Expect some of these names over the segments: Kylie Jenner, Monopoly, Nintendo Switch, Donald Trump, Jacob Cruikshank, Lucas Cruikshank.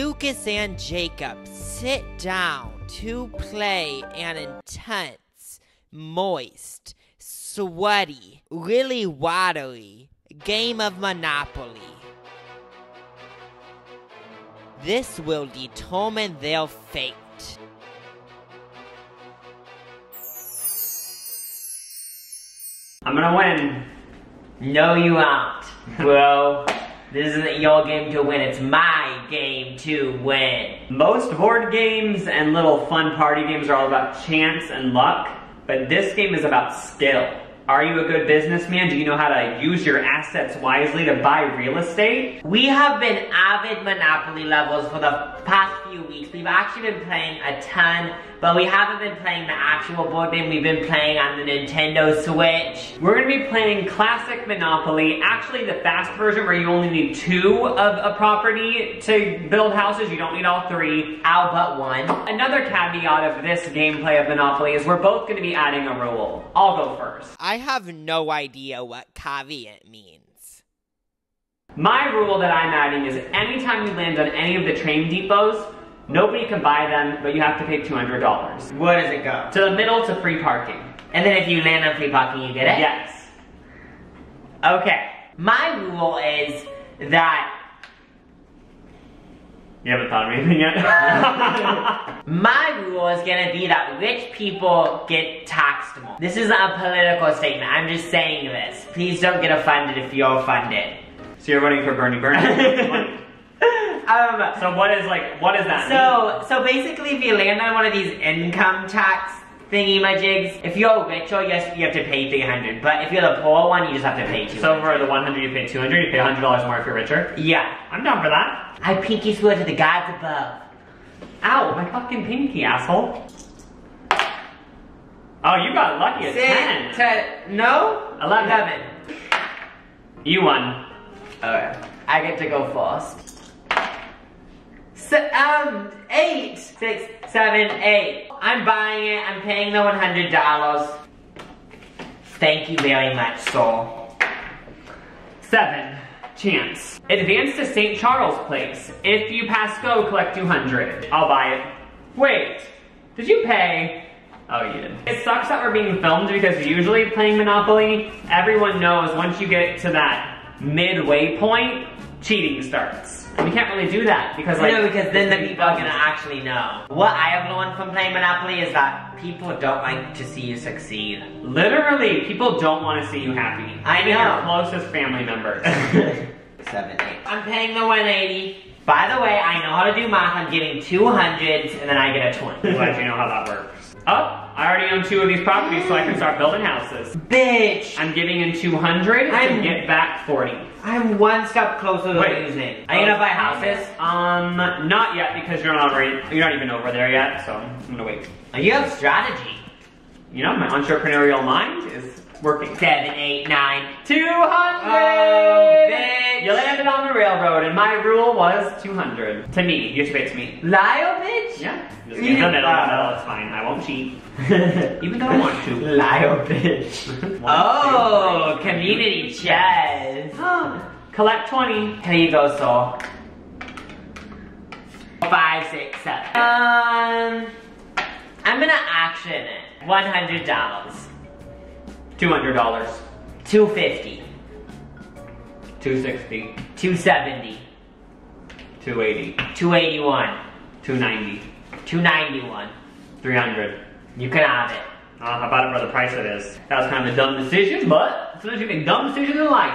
Lucas and Jacob sit down to play an intense, moist, sweaty, really watery game of Monopoly. This will determine their fate. I'm gonna win. No, you aren't, bro. This isn't your game to win, it's my game to win. Most board games and little fun party games are all about chance and luck, but this game is about skill. Are you a good businessman? Do you know how to use your assets wisely to buy real estate? We have been avid Monopoly levels for the past few weeks. We've actually been playing a ton, but we haven't been playing the actual board game. We've been playing on the Nintendo Switch. We're gonna be playing classic Monopoly, actually the fast version where you only need two of a property to build houses. You don't need all three, all but one. Another caveat of this gameplay of Monopoly is we're both gonna be adding a rule. I'll go first. I have no idea what caveat means. My rule that I'm adding is anytime you land on any of the train depots, nobody can buy them, but you have to pay $200. Where does it go? To the middle, to free parking. And then if you land on free parking, you get it? Yes. Okay. My rule is that... You haven't thought of anything yet? My rule is gonna be that rich people get taxed more. This isn't a political statement. I'm just saying this. Please don't get offended if you're offended. So you're running for Bernie. So what is that? So basically, if you land on one of these income tax thingy-majigs, if you're rich, yes, you have to pay $300. But if you're the poor one, you just have to pay $200. So for the $100, you pay $200. You pay $100 more if you're richer. Yeah, I'm down for that. I pinky swear to the gods above. Ow, my fucking pinky, asshole. Oh, you got lucky at 10. No, 11. You won. Okay, I get to go first. So, 8, 6, 7, 8. I'm buying it, I'm paying the $100. Thank you very much, soul. 7, chance. Advance to St. Charles Place. If you pass go, collect 200. I'll buy it. Wait, did you pay? Oh, you did. It sucks that we're being filmed because usually playing Monopoly, everyone knows once you get to that midway point, cheating starts. And we can't really do that because because then the people are gonna actually know. What I have learned from playing Monopoly is that people don't like to see you succeed. Literally, people don't want to see you happy. I know. Your closest family members. 7, 8. I'm paying the 180. By the way, I know how to do math. I'm getting 200s and then I get a 20. Glad you know how that works. Oh, I already own 2 of these properties, so I can start building houses. Bitch! I'm giving in 200 and get back 40. I'm one step closer to losing. Are you gonna buy houses? Not yet, because you're not even over there yet, so I'm gonna wait. You have strategy. You know, my entrepreneurial mind is working. 7, 8, 9. 200! Oh, bitch! You landed on the railroad, and my rule was 200. To me, you should pay to me. Liar, bitch? Yeah. Just kidding. No, it's fine. I won't cheat. Even though I want to. Liar, bitch. Oh, community chess. Collect 20. Here you go, soul. 5, 6, 7. I'm gonna action it. $100. $200. $250. $260. $270. $280. $281. $290. $291. $300. You can have it. I bought it for the price it is. That was kind of a dumb decision, but sometimes you make dumb decisions in life.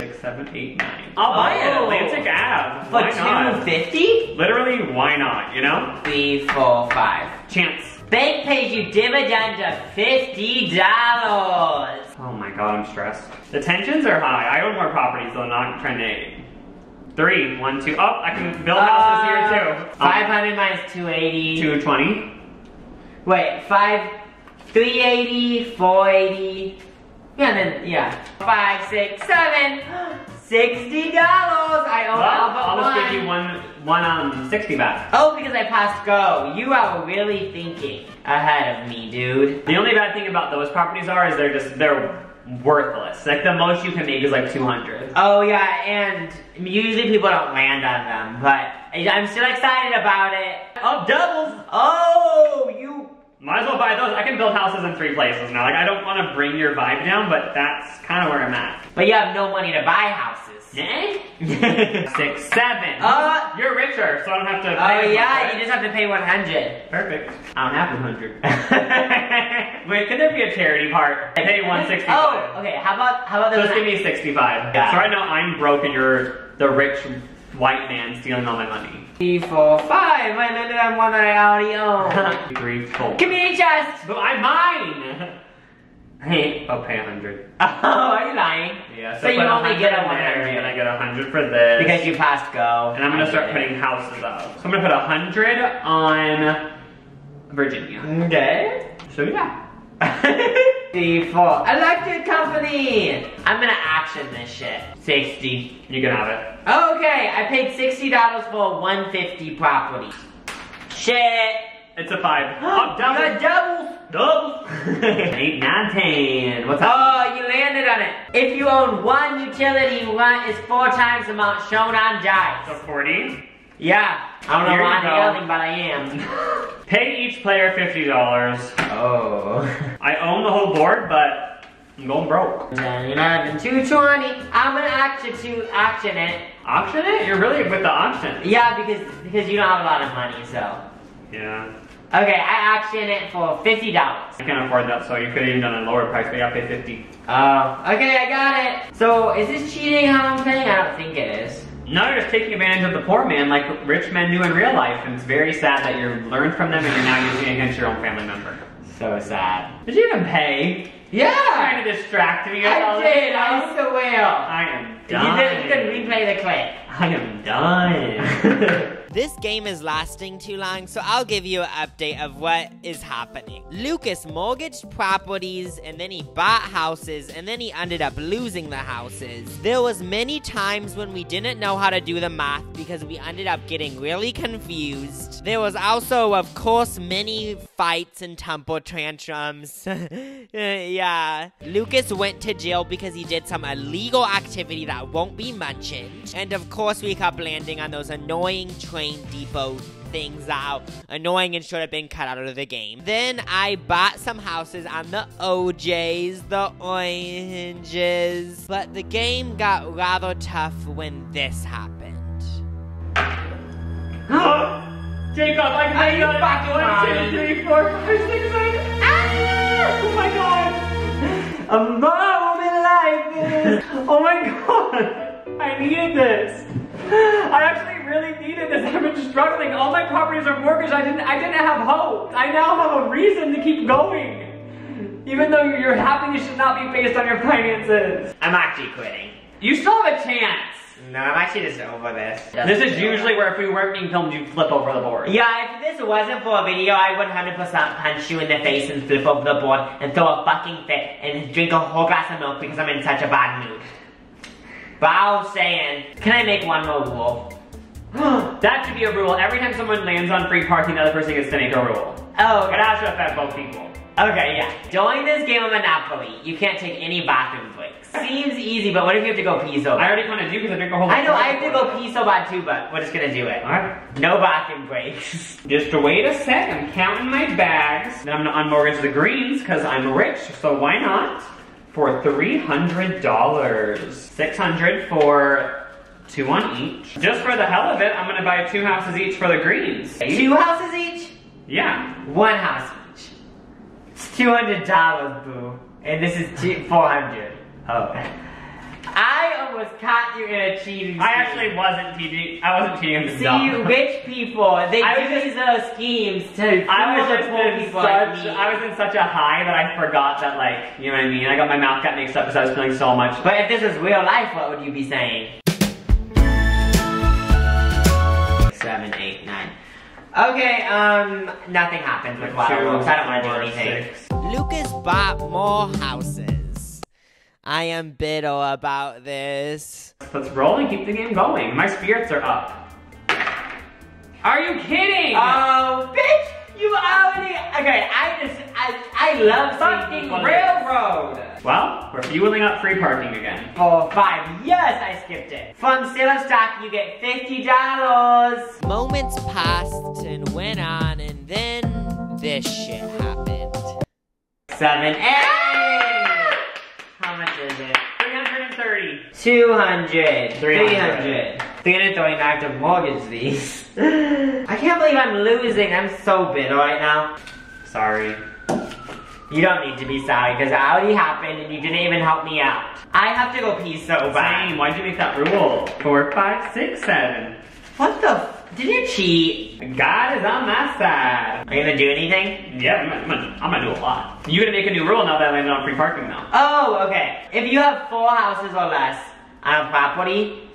6, 7, 8, 9. I'll buy it. Atlantic Ave. For $250? Literally, why not? You know. 3, 4, 5. Chance. Bank pays you dividend of $50. Oh my god, I'm stressed. The tensions are high. I own more properties, so I'm not trying to... 3, 1, 2. Oh, I can build houses here too. 500 minus 280. 220. Wait, 380, 480. Yeah, and then, yeah. 5, 6, 7. $60. I owe I'll just give you $60 back. Oh, because I passed go. You are really thinking ahead of me, dude. The only bad thing about those properties are is they're worthless. Like the most you can make is like 200. Oh yeah, and usually people don't land on them, but I'm still excited about it. Oh, doubles! Oh, you might as well buy those. I can build houses in 3 places now. Like I don't want to bring your vibe down, but that's kind of where I'm at. But you have no money to buy houses. Eh? 6, 7. You're richer, so I don't have to pay. Oh yeah, you just have to pay 100. Perfect. I don't have 100. Wait, could there be a charity part? I pay 165. Oh, okay. How about this? Just give me 65. Yeah. So right now I'm broke and you're the rich white man stealing all my money. 3, 4, 5. I landed on one that I already own. 3, 4. Give me a chest. But I'm mine. I'll pay 100. Oh, are you lying? Yeah, so you only get 100. And I get 100 for this. Because you passed go. And I'm gonna start putting houses up. So I'm gonna put 100 on Virginia. Okay. So yeah. 3, 4. Electric company! I'm gonna action this shit. 60. You can have it. Okay, I paid $60 for a 150 property. Shit! It's a 5. Oh, double. Double. 8, 9, 10. What's up? Oh, you landed on it. If you own one utility, one is 4 times the amount shown on dice. So 40? Yeah. I don't know why I'm yelling, but I am. Pay each player $50. Oh. I own the whole board, but I'm going broke. 99 and 220. I'm gonna auction it. Auction it? You're really with the auction. Yeah, because you don't have a lot of money, so. Yeah. Okay, I auctioned it for $50. I can't afford that, so you could have even done a lower price, but you gotta pay $50. Oh, okay, I got it. So, is this cheating how I'm paying? I don't think it is. No, you're just taking advantage of the poor man like rich men do in real life, and it's very sad that you learned from them and you're now using it against your own family member. So sad. Did you even pay? Yeah! You're trying to distract me. I swear. I am done. You can replay the clip. I am done. This game is lasting too long, so I'll give you an update of what is happening. Lucas mortgaged properties, and then he bought houses, and then he ended up losing the houses. There was many times when we didn't know how to do the math because we ended up getting really confused. There was also, of course, many fights and temper tantrums. Yeah. Lucas went to jail because he did some illegal activity that won't be mentioned. And of course, we kept landing on those annoying trains depot things out, annoying and should have been cut out of the game. Then I bought some houses on the OJs, the oranges, but the game got rather tough when this happened. Jacob, I made it! 1, 2, 3, 4, 5, 6, 7. Oh my god! A moment like this! Oh my god! I needed this! I actually really needed this. I've been struggling. All my properties are mortgaged. I didn't have hope. I now have a reason to keep going. Even though your happiness should not be based on your finances. I'm actually quitting. You still have a chance. No, I'm actually just over this. This is usually where if we weren't being filmed, you'd flip over the board. Yeah, if this wasn't for a video, I would 100% punch you in the face and flip over the board and throw a fucking fit and drink a whole glass of milk because I'm in such a bad mood. But I was saying, can I make one more rule? That should be a rule. Every time someone lands on free parking, the other person gets to make a rule. Oh, okay. It has to affect both people. Okay, yeah. During this game of Monopoly, you can't take any bathroom breaks. Seems easy, but what if you have to go pee so bad? I already kind of do because I drink a whole lot. I know, I have to go pee so bad too, but we're just going to do it. Alright. No bathroom breaks. Just wait a sec. I'm counting my bags. Then I'm going to unmortgage the greens because I'm rich, so why not? For $300. $600 for 2 on each. Just for the hell of it, I'm gonna buy 2 houses each for the greens. 2 houses each? Yeah. 1 house each. It's $200, boo. And this is 400. Oh. I almost caught you in a cheating scheme. I actually wasn't cheating. I wasn't cheating. See, you rich people, they use those schemes to poor people like me. I was in such a high that I forgot that, like, you know what I mean? I got my mouth got mixed up because I was feeling so much. But if this was real life, what would you be saying? 7, 8, 9. Okay, nothing happened with Wild Wolves. I don't want to do anything. 6. Lucas bought more houses. I am bitter about this. Let's roll and keep the game going. My spirits are up. Are you kidding? Oh, bitch! You already... Okay, I just... I love fucking railroad. Well, we're fueling up free parking again. For 5 years, I skipped it. From sales stock, you get $50. Moments passed and went on, and then this shit happened. 7, 8. Ah! How much is it? 330. 200. 300. 330 active mortgage fees. I can't believe I'm losing. I'm so bitter right now. Sorry. You don't need to be sorry because it already happened and you didn't even help me out. I have to go pee so bad. Same. Why'd you make that rule? 4, 5, 6, 7. What the f? Did you cheat? God is on my side. Are you gonna do anything? Yeah, I'm gonna do a lot. You're gonna make a new rule now that I landed on free parking though. Oh, okay. If you have 4 houses or less on a property,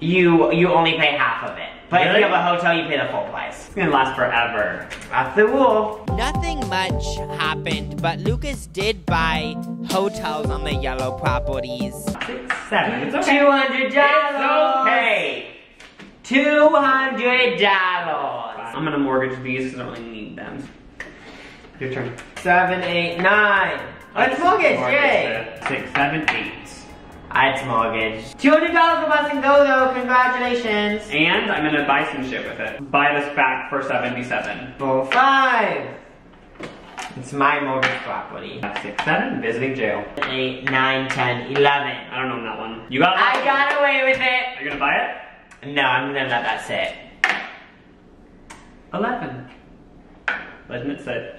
you only pay half of it. But really? If you have a hotel, you pay the full price. It's gonna last forever. That's the rule. Nothing much happened, but Lucas did buy hotels on the yellow properties. 6, 7. It's okay. $200. Hey, okay. $200. I'm gonna mortgage these because I don't really need them. Your turn. 7, 8, 9. Let's mortgage. Yay. 6, 7, 8. It's mortgaged. $200 a bus and go though, congratulations. And I'm gonna buy some shit with it. Buy this back for 77. 4, 5. It's my mortgage property. 6, 7, visiting jail. 8, 9, 10, 11. I don't own that one. You got that? I got away with it. Are you gonna buy it? No, I'm gonna let that sit. 11. Letting it sit.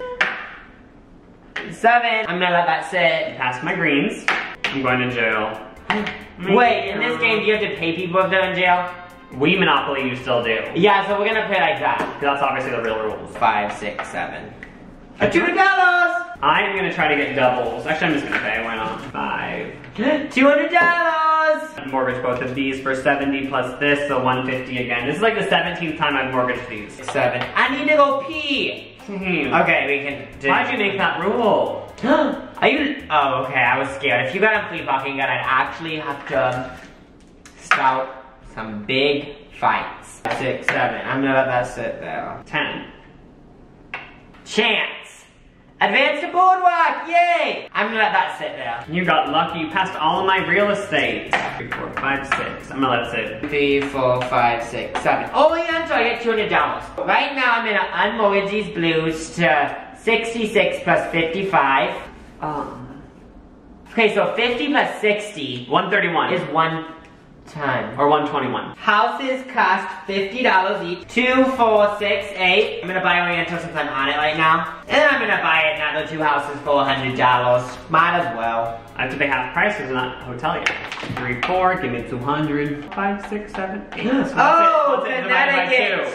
7. I'm gonna let that sit. Pass my greens. I'm going to jail. Wait, in this game, do you have to pay people if they're in jail? We Monopoly, you still do. Yeah, so we're gonna pay like that. That's obviously the real rules. 5, 6, 7. $200! I'm gonna try to get doubles. Actually, I'm just gonna pay, why not? 5. $200! Mortgage both of these for 70 plus this, so 150 again. This is like the 17th time I've mortgaged these. 7. I need to go pee! Okay, we can do. Why'd you make that rule? Are you? Oh, okay. I was scared. If you got a flea fucking gun, I'd actually have to start some big fights. 6, 7. I'm gonna let that sit there. 10. Chance. Advance to boardwalk. Yay! I'm gonna let that sit there. You got lucky. You passed all of my real estate. 3, 4, 5, 6. I'm gonna let it sit. 3, 4, 5, 6, 7. Only until I get $200. Right now, I'm gonna unmortgage these blues to 66 plus 55. Okay, so 50 plus 60. 131. Is 110. Or 121. Houses cost $50 each. 2, 4, 6, 8. I'm gonna buy Oriental since I'm on it right now. And then I'm gonna buy another 2 houses for $100. Might as well. I have to pay half price because I'm not a hotel yet. 3, 4, give me 200. 5, 6, 7, 8. Oh, Connecticut.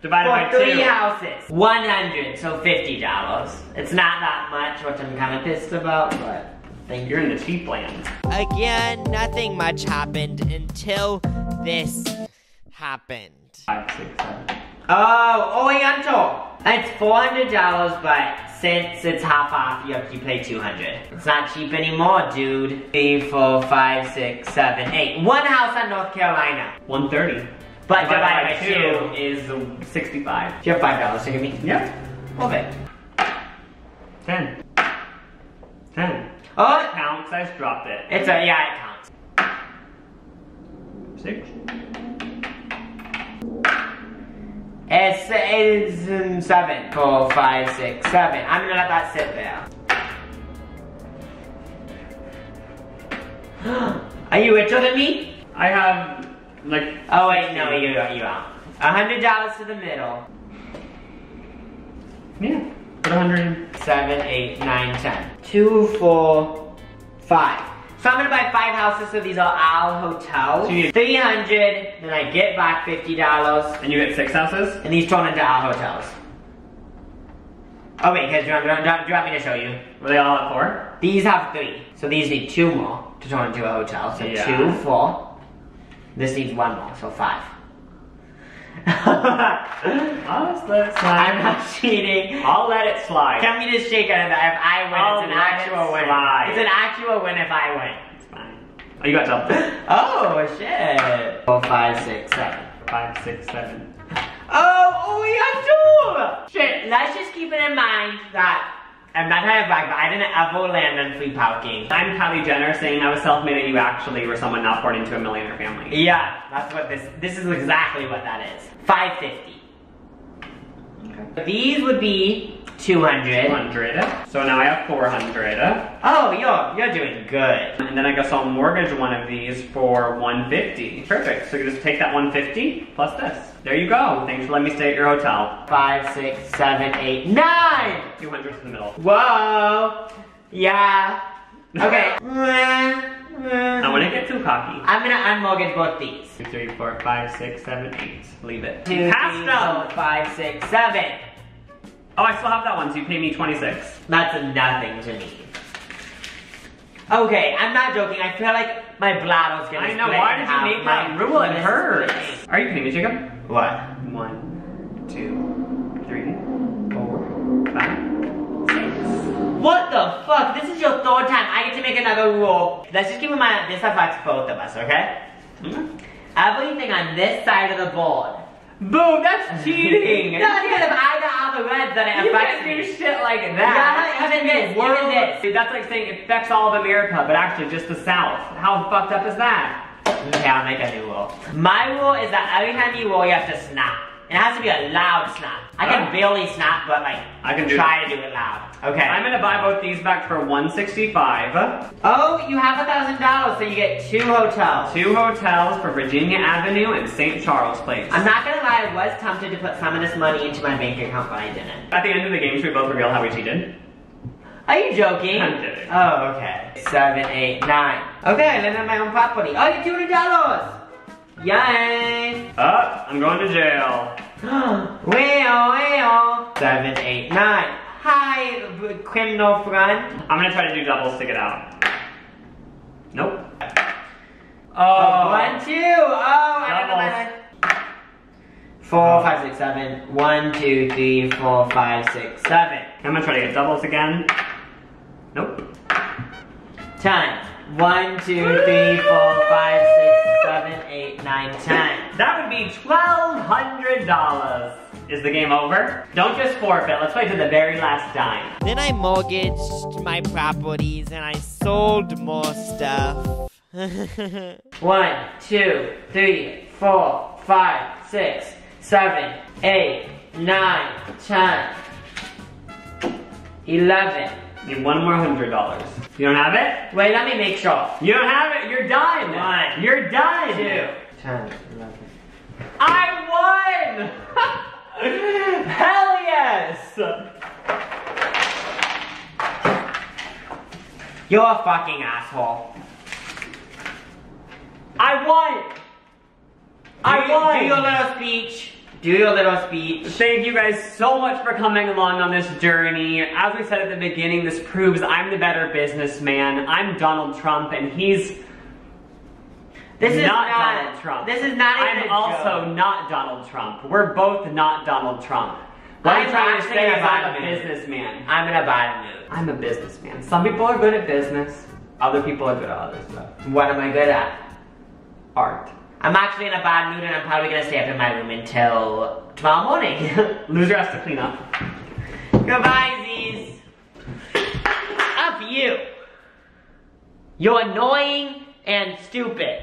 Divided for by 3 houses. 100, so $50. It's not that much, which I'm kind of pissed about, but I think you're in the cheap land. Again, nothing much happened until this happened. 5, 6, 7. Oh, Oriental. It's $400, but since it's half off, you have to pay $200. It's not cheap anymore, dude. 3, 4, 5, 6, 7, 8. 1 house on North Carolina. 130. But divided by 2 is 65. Do you have $5 to give me? Yep. Love it. 10. 10. Oh, it counts. I just dropped it. It's a, yeah, it counts. 6. It's 7. 4, 5, 6, 7. I'm gonna let that sit there. Are you richer than me? I have... like, oh wait, no, you out. $100 to the middle. Yeah. Put 100. 7, 8, 9, 10. 2, 4, 5. So I'm gonna buy 5 houses, so these are all hotels. So you need 300, then I get back $50. And you get 6 houses? And these turn into all hotels. Oh wait, guys, do you want me to show you? Were they all at 4? These have 3. So these need 2 more to turn into a hotel. So yeah. 2, 4. This needs 1 more, so 5. I'll let it slide. I'm not cheating. I'll let it slide. Tell me to shake it if I win. I'll it's an actual win. It's an actual win if I win. It's fine. Oh, you got something. Oh, shit. 4, 5, 6, 7. 5, 6, 7. Oh, we got 2! Shit, let's just keep it in mind that I'm not trying to brag, but I didn't ever land on free parking. I'm Kylie Jenner saying I was self-made and you actually were someone not born into a millionaire family. Yeah, that's what this is exactly what that is. $5.50. Okay. These would be $200. So now I have $400. Oh, you're doing good. And then I guess I'll mortgage one of these for $150. Perfect, so you just take that $150 plus this. There you go. Thanks for letting me stay at your hotel. 5, 6, 7, 8, 9! 200's in the middle. Whoa! Yeah. Okay. I wouldn't get too cocky. I'm gonna unmortgage both these. 2, 3, 4, 5, 6, 7, 8. Leave it. 2, 3, 4, 5, 6, 7. Oh, I still have that one, so you pay me 26. That's nothing to me. Okay, I'm not joking. I feel like my bladder's gonna split. I know, why did you make that rule? It hurts. Are you kidding me, Jacob? What? 1, 2, 3, 4, 5, 6. What the fuck? This is your third time. I get to make another rule. Let's just keep in mind that this affects both of us, okay? Mm-hmm. Everything on this side of the board. Boom, that's cheating! Not even if I got all the reds that it affects me. You can't do shit like that. Yeah, even this. Dude, that's like saying it affects all of America, but actually just the South. How fucked up is that? Okay, I'll make a new rule. My rule is that every time you roll, you have to snap. And it has to be a loud snap. I can barely snap, but like, I can try to do it loud. Okay. I'm gonna buy both these back for $165. Oh, you have $1,000, so you get 2 hotels. 2 hotels for Virginia Avenue and St. Charles Place. I'm not gonna lie, I was tempted to put some of this money into my bank account, but I didn't. At the end of the game, should we both reveal how we cheated? Are you joking? I'm kidding. Oh, okay. 7, 8, 9. Okay, I live in my own property. Oh, you're $200! Yay! Up, I'm going to jail. Well. 7, 8, 9. Hi, criminal friend. I'm gonna try to do doubles to get out. Nope. Oh. 1, 2. Oh, I don't know. 4, 5, 6, 7. 1, 2, 3, 4, 5, 6, 7. I'm gonna try to get doubles again. Nope. 10. 1, 2, 3, 4, 5, 6, 7, 8, 9, 10. That would be $1,200. Is the game over? Don't just forfeit. Let's wait to the very last dime. Then I mortgaged my properties and I sold more stuff. 1, 2, 3, 4, 5, 6, 7, 8, 9, 10, 11. Need one more $100. You don't have it? Wait, let me make sure. You don't have it? You're done. 1. You're done. 2, 10, 11. I won! Hell yes! You're a fucking asshole. I won! I won! Do your little speech. Do your little speech. Thank you guys so much for coming along on this journey. As we said at the beginning, this proves I'm the better businessman. I'm Donald Trump, and he's not Donald Trump. This is not even a joke. I'm also not Donald Trump. We're both not Donald Trump. What I'm trying to say is I'm a businessman. I'm an abiding. I'm a businessman. Some people are good at business. Other people are good at other stuff. What am I good at? Art. I'm actually in a bad mood and I'm probably gonna stay up in my room until tomorrow morning. Loser has to clean up. Goodbye, Z's. Up you. You're annoying and stupid.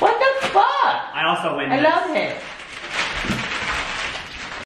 What the fuck? I also win this. I love him.